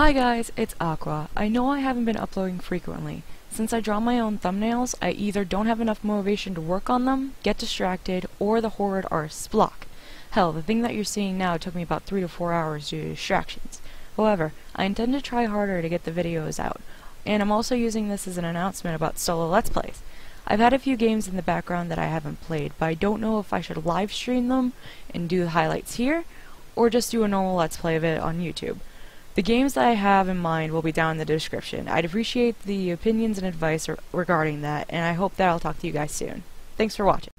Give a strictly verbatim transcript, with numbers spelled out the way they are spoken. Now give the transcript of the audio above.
Hi guys, it's Aqua. I know I haven't been uploading frequently. Since I draw my own thumbnails, I either don't have enough motivation to work on them, get distracted, or the horrid artists block. Hell, the thing that you're seeing now took me about three to four hours due to distractions. However, I intend to try harder to get the videos out, and I'm also using this as an announcement about solo Let's Plays. I've had a few games in the background that I haven't played, but I don't know if I should live stream them and do the highlights here, or just do a normal Let's Play of it on YouTube. The games that I have in mind will be down in the description. I'd appreciate the opinions and advice regarding that, and I hope that I'll talk to you guys soon. Thanks for watching.